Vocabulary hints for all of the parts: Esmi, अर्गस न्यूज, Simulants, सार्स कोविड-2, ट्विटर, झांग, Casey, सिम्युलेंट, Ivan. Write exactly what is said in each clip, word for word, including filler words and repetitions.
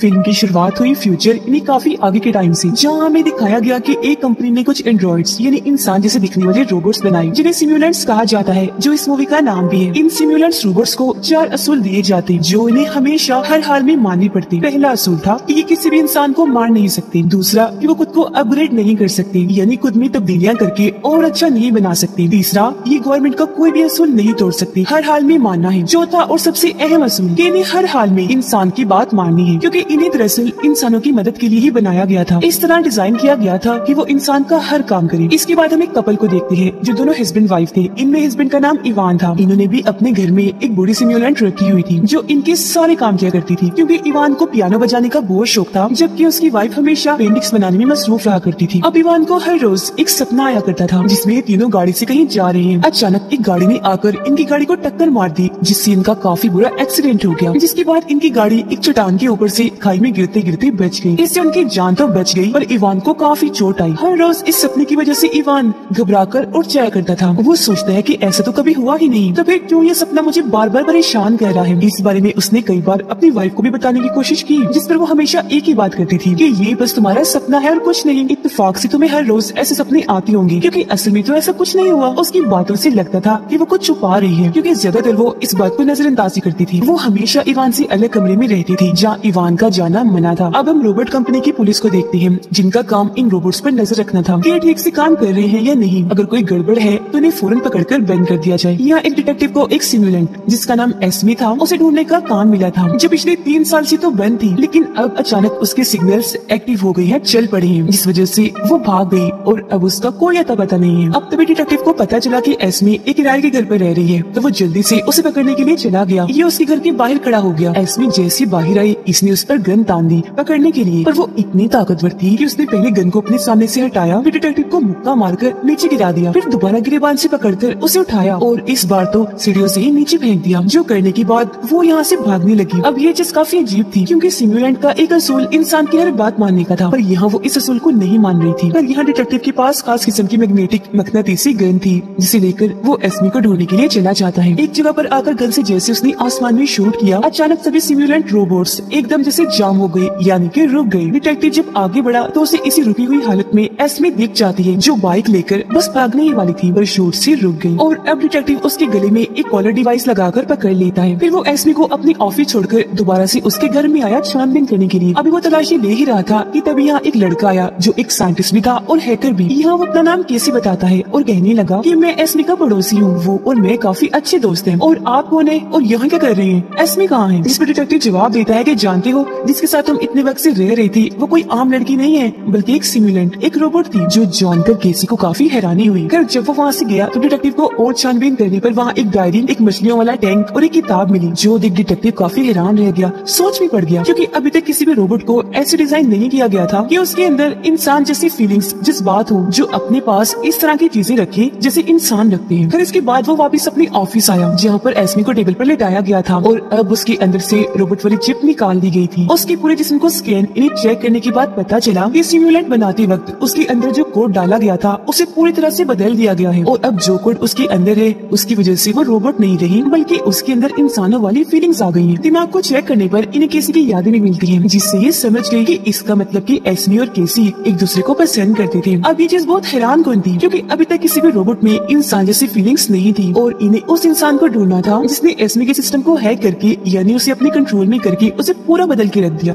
Film की शुरुआत हुई फ्यूचर यानी काफी आगे के टाइम से, जहाँ हमें दिखाया गया कि एक कंपनी ने कुछ एंड्रॉइड्स यानी इंसान जैसे दिखने वाले रोबोट्स बनाए जिन्हें सिम्युलेंट्स कहा जाता है, जो इस मूवी का नाम भी है। इन सिम्युलेंट्स रोबोट्स को चार असूल दिए जाते हैं जो इन्हें हमेशा हर हाल में मानने पड़ते। पहला असूल था कि ये किसी भी इंसान को मार नहीं सकते, दूसरा कि वो खुद को अपग्रेड नहीं कर सकते यानी खुद में तब्दीलियाँ करके और अच्छा नहीं बना सकते, तीसरा ये गवर्नमेंट का कोई भी असूल नहीं तोड़ सकते, हर हाल में मानना है, चौथा और सबसे अहम असूल कि इन्हें हर हाल में इंसान की बात माननी है क्योंकि इन्हें दरअसल इंसानों की मदद के लिए ही बनाया गया था। इस तरह डिजाइन किया गया था कि वो इंसान का हर काम करे। इसके बाद हम एक कपल को देखते हैं जो दोनों हस्बैंड वाइफ थे। इनमें हस्बैंड का नाम इवान था। इन्होंने भी अपने घर में एक बूढ़ी सिम्युलेंट रखी हुई थी जो इनके सारे काम किया करती थी। क्योंकि इवान को पियानो बजाने का बहुत शौक था जबकि उसकी वाइफ हमेशा पेंटिंग्स बनाने में मसरूफ रहा करती थी। अब इवान को हर रोज एक सपना आया करता था जिसमे तीनों गाड़ी से कहीं जा रहे हैं। अचानक एक गाड़ी ने आकर इनकी गाड़ी को टक्कर मार दी जिससे इनका काफी बुरा एक्सीडेंट हो गया, जिसके बाद इनकी गाड़ी एक चट्टान के ऊपर से खाई में गिरते गिरते बच गई। इससे उनकी जान तो बच गई पर इवान को काफी चोट आई। हर रोज इस सपने की वजह से इवान घबराकर उठ जाया करता था। वो सोचता है कि ऐसा तो कभी हुआ ही नहीं, तो फिर क्यों ये सपना मुझे बार बार परेशान कर रहा है। इस बारे में उसने कई बार अपनी वाइफ को भी बताने की कोशिश की जिस पर वो हमेशा एक ही बात करती थी कि ये बस तुम्हारा सपना है और कुछ नहीं, इत्तेफाक से तुम्हें हर रोज ऐसे सपने आते होंगे क्योंकि असल में तो ऐसा कुछ नहीं हुआ। उसकी बातों से लगता था कि वो कुछ छुपा रही है क्योंकि ज्यादातर वो इस बात को नजरअंदाजी करती थी। वो हमेशा इवान से अलग कमरे में रहती थी जहाँ इवान का जाना मना था। अब हम रोबोट कंपनी की पुलिस को देखते हैं जिनका काम इन रोबोट्स पर नजर रखना था कि ठीक से काम कर रहे हैं या नहीं, अगर कोई गड़बड़ है तो इन्हें फौरन पकड़कर बंद कर दिया जाए। यहाँ एक डिटेक्टिव को एक सिम्युलेंट जिसका नाम एस्मी था उसे ढूंढने का काम मिला था जो पिछले तीन साल से तो बंद थी लेकिन अब अचानक उसके सिग्नल्स एक्टिव हो गयी है, चल पड़े हैं, जिस वजह से वो भाग गयी और अब उसका कोई अता पता नहीं है। अब तभी डिटेक्टिव को पता चला कि एस्मी एक किराए के घर पर रह रही है तो वो जल्दी से उसे पकड़ने के लिए चला गया। ये उसके घर के बाहर खड़ा हो गया। एस्मी जैसे बाहर आई इसने उस पर गन तान दी पकड़ने के लिए, पर वो इतनी ताकतवर थी कि उसने पहले गन को अपने सामने से हटाया, फिर डिटेक्टिव को मुक्का मारकर नीचे गिरा दिया, फिर दोबारा गिरेबान से पकड़कर उसे उठाया और इस बार तो सीढ़ियों से ही नीचे फेंक दिया। जो करने के बाद वो यहाँ से भागने लगी। अब ये चीज काफी अजीब थी क्योंकि सिम्युलेंट का एक असूल इंसान की हर बात मानने का था पर यहाँ वो इस असूल को नहीं मान रही थी। पर यहाँ डिटेक्टिव के पास खास किस्म की मैग्नेटिक मकनातीसी गन थी जिसे लेकर वो एस्मी को ढूंढने के लिए चला जाता है। एक जगह पर आकर गन से जैसे उसने आसमान में शूट किया, अचानक सभी सिम्युलेंट रोबोट्स एकदम जैसे जाम हो गए यानी कि रुक गए। डिटेक्टिव जब आगे बढ़ा तो उसे इसी रुकी हुई हालत में एस्मी दिख जाती है जो बाइक लेकर बस भागने ही वाली थी पर शूट से रुक गई और अब डिटेक्टिव उसके गले में एक कॉलर डिवाइस लगाकर पकड़ लेता है। फिर वो एस्मी को अपनी ऑफिस छोड़कर दोबारा से उसके घर में आया छानबीन करने के लिए। अभी वो तलाशी ले ही रहा था कि तभी यहाँ एक लड़का आया जो एक साइंटिस्ट भी था और हैकर भी। यहाँ वो अपना नाम केसी बताता है और कहने लगा कि मैं एस्मी का पड़ोसी हूँ, वो और मैं काफी अच्छे दोस्त हैं, और आप कौन है और यहाँ क्या कर रहे हैं, एस्मी कहाँ है। जिस पर डिटेक्टिव जवाब देता है कि जानते हो जिसके साथ हम इतने वक्त से रह रही थी वो कोई आम लड़की नहीं है बल्कि एक सिम्युलेंट, एक रोबोट थी। जो जानकर केसी को काफी हैरानी हुई। कर जब वो वहाँ से गया तो डिटेक्टिव को और छानबीन करने पर वहाँ एक डायरी, एक मछलियों वाला टैंक और एक किताब मिली जो देख डिटेक्टिव काफी हैरान रह गया, सोच में पड़ गया क्योंकि अभी तक किसी भी रोबोट को ऐसे डिजाइन नहीं किया गया था कि उसके अंदर इंसान जैसी फीलिंग्स, जज्बात हो, जो अपने पास इस तरह की चीजें रखे जैसे इंसान रखते हैं। फिर इसके बाद वो वापस अपने ऑफिस आया जहाँ पर एस्मी को टेबल पर लेटाया गया था और अब उसके अंदर से रोबोट वाली चिप निकाल दी गई थी। उसके पूरे जिस्म को स्कैन इन्हें चेक करने के बाद पता चला कि सिम्युलेंट बनाते वक्त उसके अंदर जो कोड डाला गया था उसे पूरी तरह से बदल दिया गया है और अब जो कोड उसके अंदर है उसकी वजह से वो रोबोट नहीं रही बल्कि उसके अंदर इंसानों वाली फीलिंग्स आ गई हैं। दिमाग को चेक करने पर इन्हें केसी की यादें भी मिलती हैं जिससे ये समझ गई कि इसका मतलब कि एस्मी और केसी एक दूसरे को पसंद करते थे। अब ये चीज बहुत हैरान करती थी क्योंकि अभी तक किसी भी रोबोट में इंसान जैसी फीलिंग्स नहीं थी और इन्हें उस इंसान को ढूंढना था जिसने एस्मी के सिस्टम को हैक करके यानी उसे अपने कंट्रोल में करके उसे पूरा बदल के रख दिया।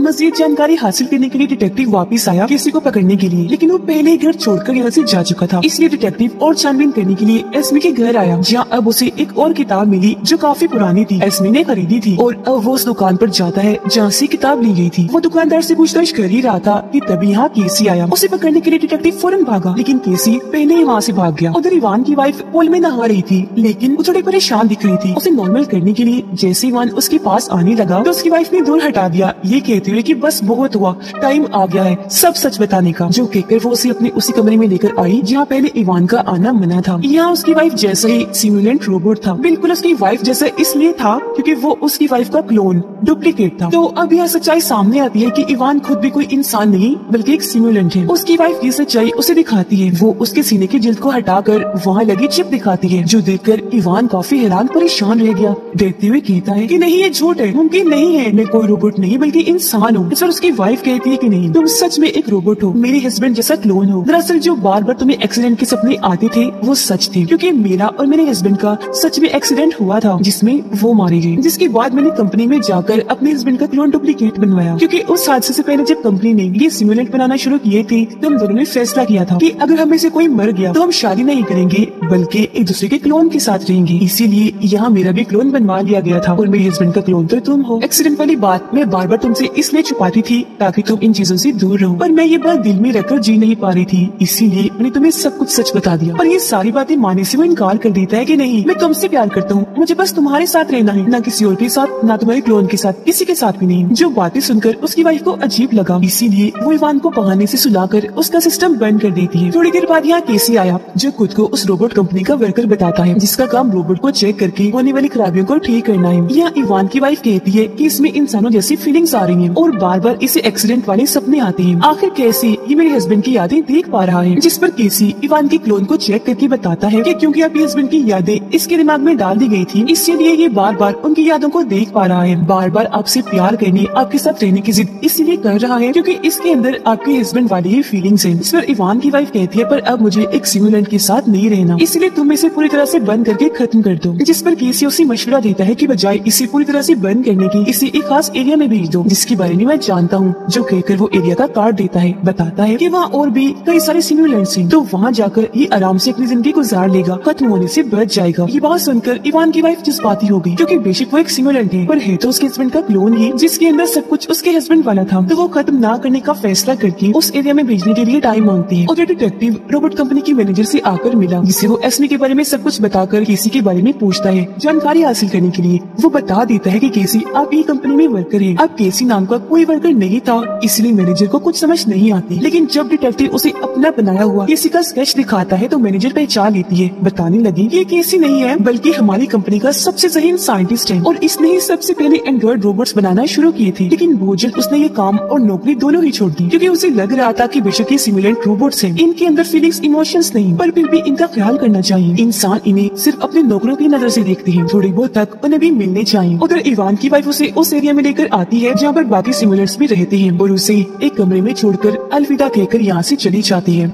मजीद जानकारी हासिल करने के लिए डिटेक्टिव वापस आया केसी को पकड़ने के लिए लेकिन वो पहले ही घर छोड़कर यहाँ से जा चुका था। इसलिए डिटेक्टिव और छानबीन करने के लिए एस्मी के घर आया जहाँ अब उसे एक और किताब मिली जो काफी पुरानी थी, एस्मी ने खरीदी थी और अब वो उस दुकान पर जाता है जहाँ से किताब ली गई थी। वो दुकानदार से पूछताछ कर ही रहा था कि तभी यहाँ केसी आया। उसे पकड़ने के लिए डिटेक्टिव फौरन भागा लेकिन केसी पहले ही वहाँ से भाग गया। उधर इवान की वाइफ पूल में नहा रही थी लेकिन वो थोड़ी परेशान दिख रही थी। उसे नॉर्मल करने के लिए जैसे इवान उसके पास आने लगा तो उसकी वाइफ ने दूर हटा दिया ये कहते हुए कि बस बहुत हुआ, टाइम आ गया है सब सच बताने का। जो कहकर वो उसे अपने उसी कमरे में लेकर आई जहाँ पहले इवान का आना मना था। यहाँ उसकी वाइफ जैसा ही सिमुलेंट रोबोट था, बिल्कुल उसकी वाइफ जैसा इसलिए था क्योंकि वो उसकी वाइफ का क्लोन डुप्लीकेट था। तो अब यह सच्चाई सामने आती है कि इवान खुद भी कोई इंसान नहीं बल्कि एक सिमुलेंट है। उसकी वाइफ ये सच्चाई उसे दिखाती है। वो उसके सीने की जिल्द को हटाकर वहाँ लगी चिप दिखाती है, जो देखकर इवान काफी हैरान परेशान रह गया। देखते हुए कहता है कि नहीं ये झूठ है, मुमकिन नहीं है, मैं कोई रोबोट नहीं बल्कि इंसान हूँ। सर उसकी वाइफ कहती है कि नहीं तुम सच में एक रोबोट हो, मेरे हस्बैंड जैसा क्लोन हो। दरअसल जो बार बार तुम्हें एक्सीडेंट के सपने आते थे वो सच थे, क्योंकि मेरा और मेरे हस्बैंड का सच में एक्सीडेंट हुआ था जिसमें वो मारे गए। जिसके बाद मैंने कंपनी में जाकर अपने हस्बैंड का क्लोन डुप्लीकेट बनवाया, क्योंकि उस हादसे से पहले जब कंपनी ने ये सिमुलेंट बनाना शुरू किए थे तो हम दोनों ने फैसला किया था कि अगर हमें से कोई मर गया तो हम शादी नहीं करेंगे बल्कि एक दूसरे के क्लोन के साथ रहेंगे। इसीलिए यहाँ मेरा भी क्लोन बनवा लिया गया था और मेरे हस्बैंड का क्लोन तो तुम हो। एक्सीडेंट वाली बात मैं बार बार तुमसे इसलिए छुपाती थी ताकि तुम इन चीजों से दूर रहो, पर मैं ये बात दिल में रखकर जी नहीं पा रही थी, इसीलिए मैंने तुम्हें सब कुछ सच बता दिया। पर ये सारी बातें मानने से वो इनकार कर देता है कि नहीं मैं तुमसे प्यार करता हूँ, मुझे बस तुम्हारे साथ रहना है, ना किसी और के साथ, ना तुम्हारे क्लोन के साथ, किसी के साथ भी नहीं। जो बातें सुनकर उसकी वाइफ को अजीब लगा, इसीलिए वो इवान को बहाने से सुलाकर उसका सिस्टम बंद कर देती है। थोड़ी देर बाद यहाँ केसी आया जो खुद को उस रोबोट कंपनी का वर्कर बताता है जिसका काम रोबोट को चेक करके होने वाली खराबियों को ठीक करना है। यहाँ इवान की वाइफ कहती है कि इसमें इंसानों जैसी फीलिंग्स आ रही हैं और बार बार इसे एक्सीडेंट वाले सपने आते हैं। आखिर कैसी ये मेरे हस्बैंड की यादें देख पा रहा है, जिस पर केसी इवान के क्लोन को चेक करके बताता है कि क्योंकि आपके हस्बैंड की यादें इसके दिमाग में डाल दी गई थी, इसीलिए ये बार बार उनकी यादों को देख पा रहा है। बार बार आपसे प्यार करने, आपके साथ रहने की जिद इसीलिए कर रहा है क्योंकि इसके अंदर आपके हस्बैंड वाली ये फीलिंग्स हैं। इस पर इवान की वाइफ कहती है पर अब मुझे एक सिमुलेंट के साथ नहीं रहना, इसलिए तुम इसे पूरी तरह से बंद करके खत्म कर दो। जिस पर केसी उसे मशवरा देता है कि बजाय इसे पूरी तरह से बंद करने की इसे एक खास एरिया में भेज दो जिसके बारे में मैं जानता हूँ। जो कहकर वो एरिया का कार्ड देता है, बताता है कि वहाँ और भी कई सारे सिमुलेंट्स हैं, तो वहाँ जाकर ये आराम से अपनी जिंदगी गुजार लेगा, खत्म होने से बच जाएगा। ये बात सुनकर इवान की वाइफ जज्बाती हो गई क्योंकि बेशक वो एक सिमुलेंट है पर है तो उसके हस्बैंड का क्लोन ही जिसके अंदर सब कुछ उसके हस्बैंड वाला था। तो वो खत्म ना करने का फैसला करके उस एरिया में भेजने के लिए टाइम मांगती है और ये डिटेक्टिव रोबोट कंपनी के मैनेजर से आकर मिला जिसे वो एस्मी के बारे में सब कुछ बताकर केसी के बारे में पूछता है। जानकारी हासिल करने के लिए वो बता देता है कि केसी आप ये कंपनी में वर्कर है, अब केसी नाम का कोई वर्कर नहीं था इसलिए मैनेजर को कुछ समझ नहीं आती। लेकिन जब डिटेक्टिव उसे अपना बनाया हुआ केसी का स्केच दिखाता है तो मैनेजर पहचान लेती है, बताने लगी ये केसी नहीं है बल्कि हमारी कंपनी का सबसे जहीन साइंटिस्ट है और इसने ही सबसे पहले एंड्रॉइड रोबोट्स बनाना शुरू किए थे। लेकिन भोजन उसने ये काम और नौकरी दोनों ही छोड़ दी क्योंकि उसे लग रहा था कि बेशक ये सिमुलेंट रोबोट्स हैं, इनके अंदर फीलिंग्स इमोशंस नहीं पर फिर भी इनका ख्याल करना चाहिए। इंसान इन्हें सिर्फ अपने नौकरों की नजर से देखते हैं, थोड़ी बहुत तक उन्हें भी मिलने चाहिए। उधर इवान की वाइफ उसे उस एरिया में लेकर आती है जहाँ पर बाकी सिमुलेंट्स भी रहते हैं और उसे एक कमरे में छोड़कर अलविदा कहकर यहाँ से चली जाती है।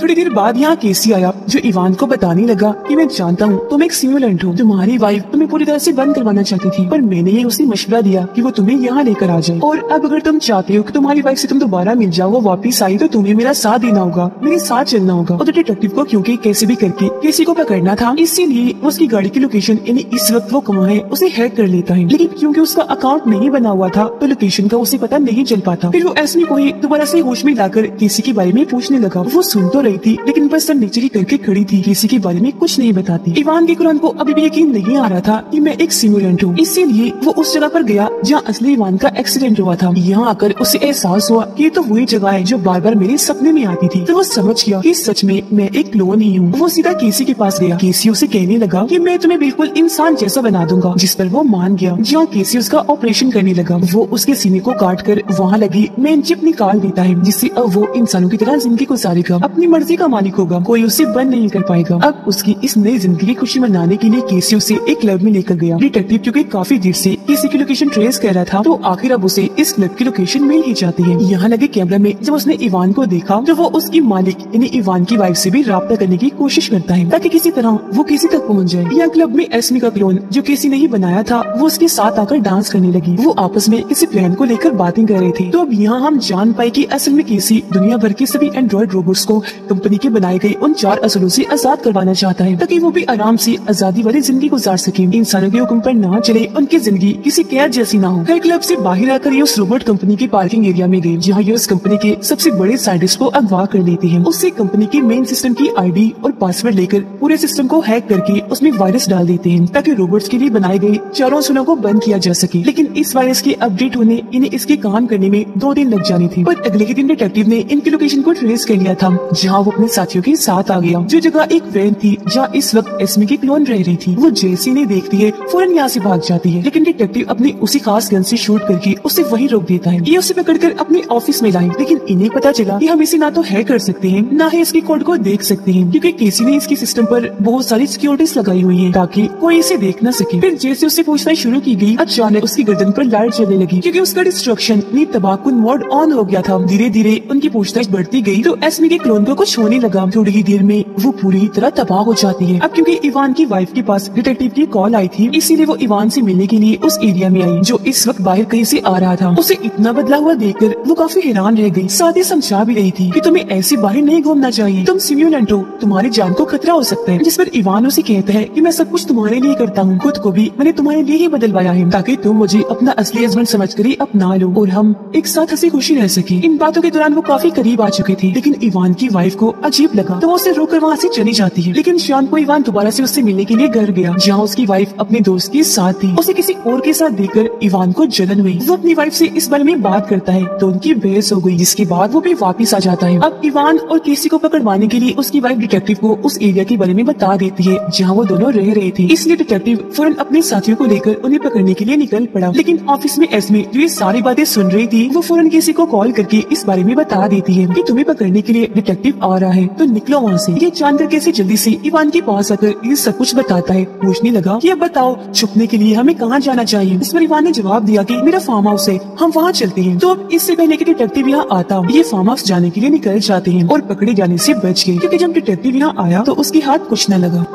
थोड़ी देर बाद यहाँ केसी आया जो इवान को बताने लगा कि मैं जानता हूँ तुम एक सिमुलेंट हो, तुम्हारी वाइफ तुम्हें पूरी तरह से बंद करवाना चाहती थी पर मैंने ये उसे मशवरा दिया कि वो तुम्हें यहाँ लेकर आ जाए और अब अगर तुम चाहते हो कि तुम्हारी वाइफ से तुम दोबारा मिल जाओ, वापस आई, तो तुम्हें मेरा साथ देना होगा, मेरे साथ चलना होगा। और डिटेक्टिव को क्योंकि कैसे भी करके केसी को पकड़ना था इसीलिए उसकी गाड़ी की लोकेशन यानी इस वक्त वो कहाँ है उसे हैक कर लेता है। लेकिन क्योंकि उसका अकाउंट नहीं बना हुआ था तो लोकेशन का उसे पता नहीं चल पाता। फिर वो एस्मी को ही दोबारा से होश में लाकर केसी के बारे में पूछने लगा। वो सुन तो थी लेकिन बस सर नीचे ही करके खड़ी थी, केसी के बारे में कुछ नहीं बताती। इवान के कुरान को अभी भी यकीन नहीं आ रहा था कि मैं एक सिमुलेंट हूँ, इसीलिए वो उस जगह पर गया जहाँ असली इवान का एक्सीडेंट हुआ था। यहाँ आकर उसे एहसास हुआ कि ये तो वही जगह है जो बार बार मेरे सपने में आती थी, तो वो समझ गया कि सच में मैं एक क्लोन ही हूँ। वो सीधा केसी के पास गया, केसी उसे कहने लगा कि मैं तुम्हें बिल्कुल इंसान जैसा बना दूंगा, जिस पर वो मान गया। जहाँ केसी उसका ऑपरेशन करने लगा वो उसके सीने को काट कर वहाँ लगी मेन चिप निकाल देता है जिससे अब वो इंसानों की तरह जिंदगी गुजारेगा, अपनी मर्जी का मालिक होगा, कोई उसे बंद नहीं कर पाएगा। अब उसकी इस नई जिंदगी की खुशी मनाने के लिए केसी उसे एक क्लब में लेकर गया। डिटेक्टिव क्योंकि काफी देर से केसी की लोकेशन ट्रेस कर रहा था तो आखिर अब उसे इस क्लब की लोकेशन मिल ही जाती है। यहाँ लगे कैमरा में जब उसने इवान को देखा तो वो उसकी मालिक यानी इवान की वाइफ से भी राब्ता करने की कोशिश करता है ताकि किसी तरह वो केसी तक पहुँच जाए। यहाँ क्लब में एस्मी का क्लोन जो केसी नहीं बनाया था वो उसके साथ आकर डांस करने लगी। वो आपस में किसी प्लान को लेकर बातें कर रही थी। तो अब यहाँ हम जान पाए की असल में केसी दुनिया भर के सभी एंड्रॉइड रोबोट्स को कंपनी के बनाए गए उन चार असूलों से आजाद करवाना चाहता है ताकि वो भी आराम से आजादी वाली जिंदगी गुजार सके, इंसानों के हुक्म पर ना चले, उनकी जिंदगी किसी कैद जैसी ना हो। फिर क्लब से बाहर आकर ये उस रोबोट कंपनी के पार्किंग एरिया में गए जहाँ ये उस कंपनी के सबसे बड़े साइंटिस्ट को अगवा कर लेते हैं। उससे कंपनी के मेन सिस्टम की आईडी और पासवर्ड लेकर पूरे सिस्टम को हैक करके उसमें वायरस डाल देते हैं ताकि रोबोट्स के लिए बनाए गए चारों असूलों को बंद किया जा सके। लेकिन इस वायरस के अपडेट होने इन्हें इसके काम करने में दो दिन लग जाने थे, पर अगले दिन डिटेक्टिव ने इनकी लोकेशन को ट्रेस कर लिया था जहाँ वो अपने साथियों के साथ आ गया। जो जगह एक वैन थी जहाँ इस वक्त एस्मी की क्लोन रह रही थी, वो जैसी ने देखती है फौरन यहाँ से भाग जाती है, लेकिन डिटेक्टिव अपने उसी खास गन से शूट करके उसे वहीं रोक देता है। ये उसे पकड़कर अपने ऑफिस में लाए, लेकिन इन्हें पता चला कि हम इसे ना तो हैक कर सकते हैं ना ही इसके कोड को देख सकते हैं क्योंकि केसी ने इसके सिस्टम पर बहुत सारी सिक्योरिटीज लगाई हुई है ताकि कोई इसे देख न सके। फिर जैसे उससे पूछताछ शुरू की गई, अचानक उसकी गर्दन पर लाइट चलने लगी क्योंकि उसका डिस्ट्रक्शन ने तबाहकुन मोड ऑन हो गया था। धीरे धीरे उनकी पूछताछ बढ़ती गई तो एस्मी के क्लोन को कुछ होने लगा। थोड़ी ही देर में वो पूरी तरह तबाह हो जाती है। अब क्योंकि इवान की वाइफ के पास डिटेक्टिव की कॉल आई थी, इसीलिए वो इवान से मिलने के लिए उस एरिया में आई जो इस वक्त बाहर कहीं से आ रहा था। उसे इतना बदला हुआ देखकर वो काफी हैरान रह गई, साथ ही समझा भी रही थी कि तुम्हें ऐसे बाहर नहीं घूमना चाहिए, तुम सिम्युलेंट हो, तुम्हारी जान को खतरा हो सकता है। जिस पर इवान उसे कहता है कि मैं सब कुछ तुम्हारे लिए करता हूँ, खुद को भी मैंने तुम्हारे लिए ही बदलवाया है ताकि तुम मुझे अपना असली हस्बैंड समझ कर अपना लो और हम एक साथ हंसी खुशी रह सके। इन बातों के दौरान वो काफी करीब आ चुके थे, लेकिन इवान की वाइफ को अजीब लगा तो वो उसे रोक कर वहाँ से चली जाती है। लेकिन शाम को इवान दोबारा से उससे मिलने के लिए घर गया जहाँ उसकी वाइफ अपने दोस्त के साथ थी। उसे किसी और के साथ देखकर इवान को जलन हुई, वो अपनी वाइफ से इस बारे में बात करता है तो उनकी बहस हो गई, जिसके बाद वो भी वापस आ जाता है। अब इवान और केसी को पकड़वाने के लिए उसकी वाइफ डिटेक्टिव को उस एरिया के बारे में बता देती है जहाँ वो दोनों रह रहे थे, इसलिए डिटेक्टिव फौरन अपने साथियों को लेकर उन्हें पकड़ने के लिए निकल पड़ा। लेकिन ऑफिस में एस्मी जो ये सारी बातें सुन रही थी, वो फौरन केसी को कॉल करके इस बारे में बता देती है कि तुम्हें पकड़ने के लिए डिटेक्टिव आ रहा है, तो निकलो वहाँ से। ये जानकर केसी जल्दी से इवान के पास आकर ये सब कुछ बताता है, पूछने लगा कि अब बताओ छुपने के लिए हमें कहाँ जाना चाहिए। इस पर इवान ने जवाब दिया कि मेरा फार्म हाउस है, हम वहाँ चलते हैं। तो अब इससे पहले कि डिटेक्टिव यहाँ आता, ये फार्म हाउस जाने के लिए निकल जाते हैं और पकड़े जाने से बच गए क्योंकि जब डिटेक्टिव यहाँ आया तो उसके हाथ कुछ न लगा।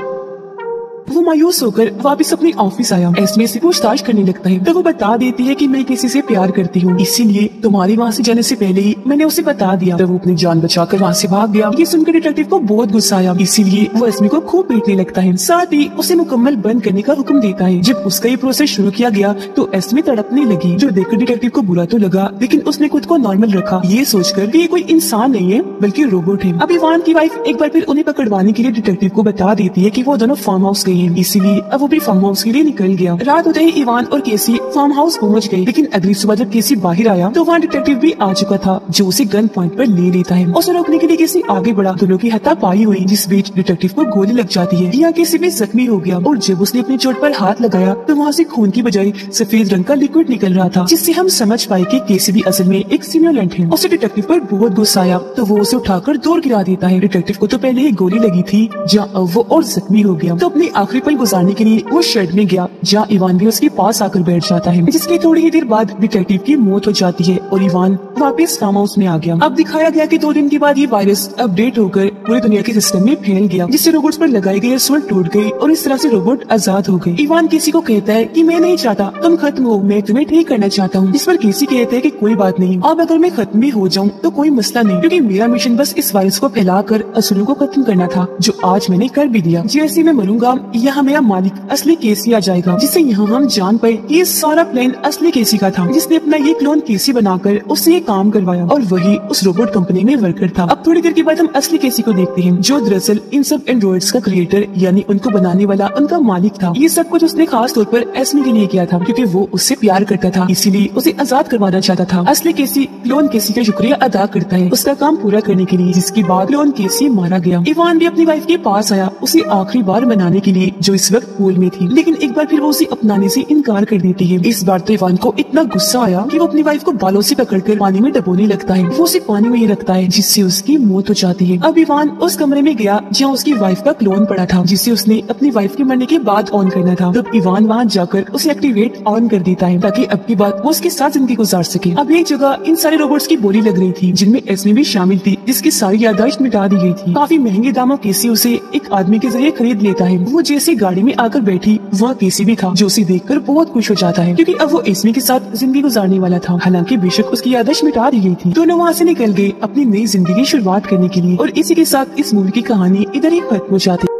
वो मायूस होकर वापस अपने ऑफिस आया। एस्मी से पूछताछ करने लगता है तो वो बता देती है कि मैं किसी से प्यार करती हूँ, इसीलिए तुम्हारे वहाँ से जाने से पहले ही मैंने उसे बता दिया। तो वो अपनी जान बचाकर वहाँ से भाग गया। ये सुनकर डिटेक्टिव को बहुत गुस्सा आया, इसीलिए वो एस्मी को खूब पीटने लगता है, साथ ही उसे मुकम्मल बंद करने का हुक्म देता है। जब उसका ये प्रोसेस शुरू किया गया तो एस्मी तड़पने लगी, जो देखकर डिटेक्टिव को बुरा तो लगा लेकिन उसने खुद को नॉर्मल रखा, ये सोचकर कि ये कोई इंसान नहीं है बल्कि रोबोट है। अब इवान की वाइफ एक बार फिर उन्हें पकड़वाने के लिए डिटेक्टिव को बता देती है कि वो दोनों फार्म हाउस, इसीलिए अब वो भी फार्म हाउस के लिए निकल गया। रात होते ही इवान और केसी फार्म हाउस पहुंच गए, लेकिन अगली सुबह जब केसी बाहर आया तो वहाँ डिटेक्टिव भी आ चुका था जो उसे गन पॉइंट पर ले लेता है। उसे रोकने के लिए केसी आगे बढ़ा, दोनों की हाथापाई हुई जिस बीच डिटेक्टिव को गोली लग जाती है। यहाँ केसी भी जख्मी हो गया और जब उसने अपनी चोट पर हाथ लगाया तो वहाँ से खून की बजाय सफेद रंग का लिक्विड निकल रहा था, जिससे हम समझ पाए कि केसी भी असल में एक सिम्युलेंट है। उसे डिटेक्टिव पर बहुत गुस्सा आया तो वो उसे उठाकर दूर गिरा देता है। डिटेक्टिव को तो पहले ही गोली लगी थी जहाँ वो और जख्मी हो गया, तो अपने आखिरी पल गुजारने के लिए वो शेड में गया जहाँ इवान भी उसके पास आकर बैठ जाता है, जिसके थोड़ी ही देर बाद डिटेक्टिव की मौत हो जाती है और इवान वापस फार्म हाउस में आ गया। अब दिखाया गया कि दो दिन के बाद ये वायरस अपडेट होकर पूरी दुनिया के सिस्टम में फैल गया, जिससे रोबोट्स पर लगाई गई असूल टूट गई और इस तरह से रोबोट आजाद हो गए। इवान केसी को कहता है कि मैं नहीं चाहता तुम खत्म हो, मैं तुम्हें ठीक करना चाहता हूँ। इस पर केसी कहते हैं कि कोई बात नहीं, अब अगर मैं खत्म भी हो जाऊँ तो कोई मसला नहीं क्योंकि मेरा मिशन बस इस वायरस को फैला कर असूलों को खत्म करना था, जो आज मैंने कर भी दिया। जैसे मैं मरूंगा यहाँ मेरा मालिक असली केसी आ जाएगा, जिससे यहाँ हम जान पाए ये सारा प्लान असली केसी का था, जिसने अपना ये क्लोन केसी बनाकर उससे ये काम करवाया और वही उस रोबोट कंपनी में वर्कर था। अब थोड़ी देर के बाद हम असली केसी को देखते हैं, जो दरअसल इन सब एंड्रॉइड्स का क्रिएटर यानी उनको बनाने वाला उनका मालिक था। ये सब कुछ उसने खास तौर पर एस्मी के लिए किया था क्योंकि वो उससे प्यार करता था, इसीलिए उसे आजाद करवाना चाहता था। असली केसी क्लोन केसी का शुक्रिया अदा करता है उसका काम पूरा करने के लिए, जिसके बाद क्लोन केसी मारा गया। इवान भी अपनी वाइफ के पास आया उसे आखिरी बार मनाने के लिए, जो इस वक्त पूल में थी, लेकिन एक बार फिर वो उसे अपनाने से इनकार कर देती है। इस बार तो इवान को इतना गुस्सा आया कि वो अपनी वाइफ को बालों से पकड़कर पानी में डुबोने लगता है, वो उसे पानी में ही रखता है जिससे उसकी मौत हो जाती है। अब इवान उस कमरे में गया जहाँ उसकी वाइफ का क्लोन पड़ा था, जिसे उसने अपनी वाइफ के मरने के बाद ऑन करना था। तब इवान वहाँ जाकर उसे एक्टिवेट ऑन कर देता है ताकि अब की बात वो उसके साथ जिंदगी गुजार सके। अब एक जगह इन सारे रोबोट्स की बोली लग रही थी जिनमें एस्मी भी शामिल थी, जिसकी सारी यादाश्त मिटा दी गई थी। काफी महंगे दामों केसी उसे एक आदमी के जरिए खरीद लेता है। वो जैसे किसी गाड़ी में आकर बैठी वहाँ केसी भी था, जो उसे देखकर बहुत खुश हो जाता है क्योंकि अब वो एस्मी के साथ जिंदगी गुजारने वाला था। हालांकि बेशक उसकी आदर्श मिटा दी गई थी। दोनों वहाँ से निकल गए अपनी नई जिंदगी की शुरुआत करने के लिए और इसी के साथ इस मूवी की कहानी इधर ही खत्म हो जाती।